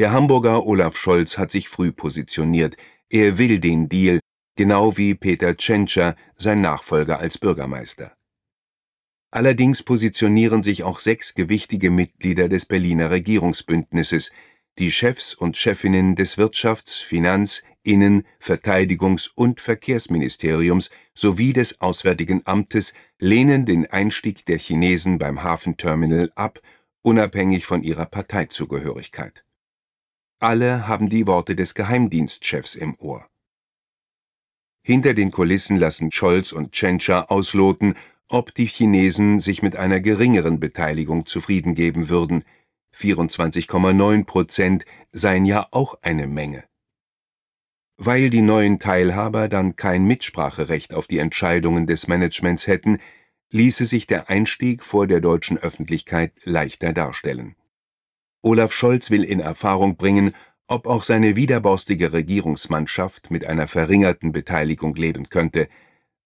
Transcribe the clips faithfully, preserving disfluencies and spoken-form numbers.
Der Hamburger Olaf Scholz hat sich früh positioniert. Er will den Deal, genau wie Peter Tschentscher, sein Nachfolger als Bürgermeister. Allerdings positionieren sich auch sechs gewichtige Mitglieder des Berliner Regierungsbündnisses, die Chefs und Chefinnen des Wirtschafts-, Finanz-, Innen-, Verteidigungs- und Verkehrsministeriums sowie des Auswärtigen Amtes lehnen den Einstieg der Chinesen beim Hafenterminal ab, unabhängig von ihrer Parteizugehörigkeit. Alle haben die Worte des Geheimdienstchefs im Ohr. Hinter den Kulissen lassen Scholz und Tschentscher ausloten, ob die Chinesen sich mit einer geringeren Beteiligung zufrieden geben würden. vierundzwanzig Komma neun Prozent seien ja auch eine Menge. Weil die neuen Teilhaber dann kein Mitspracherecht auf die Entscheidungen des Managements hätten, ließe sich der Einstieg vor der deutschen Öffentlichkeit leichter darstellen. Olaf Scholz will in Erfahrung bringen, ob auch seine widerborstige Regierungsmannschaft mit einer verringerten Beteiligung leben könnte.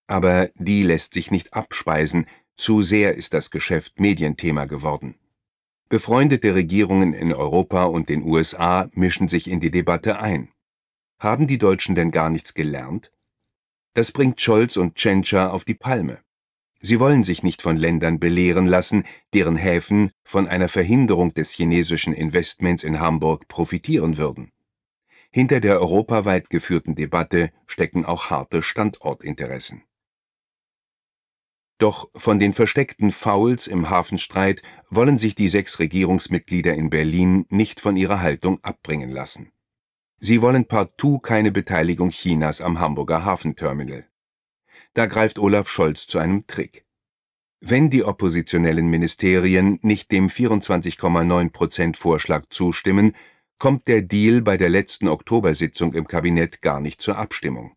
Aber die lässt sich nicht abspeisen, zu sehr ist das Geschäft Medienthema geworden. Befreundete Regierungen in Europa und den U S A mischen sich in die Debatte ein. Haben die Deutschen denn gar nichts gelernt? Das bringt Scholz und Tschentscher auf die Palme. Sie wollen sich nicht von Ländern belehren lassen, deren Häfen von einer Verhinderung des chinesischen Investments in Hamburg profitieren würden. Hinter der europaweit geführten Debatte stecken auch harte Standortinteressen. Doch von den versteckten Fouls im Hafenstreit wollen sich die sechs Regierungsmitglieder in Berlin nicht von ihrer Haltung abbringen lassen. Sie wollen partout keine Beteiligung Chinas am Hamburger Hafenterminal. Da greift Olaf Scholz zu einem Trick. Wenn die oppositionellen Ministerien nicht dem vierundzwanzig Komma neun Prozent Vorschlag zustimmen, kommt der Deal bei der letzten Oktobersitzung im Kabinett gar nicht zur Abstimmung.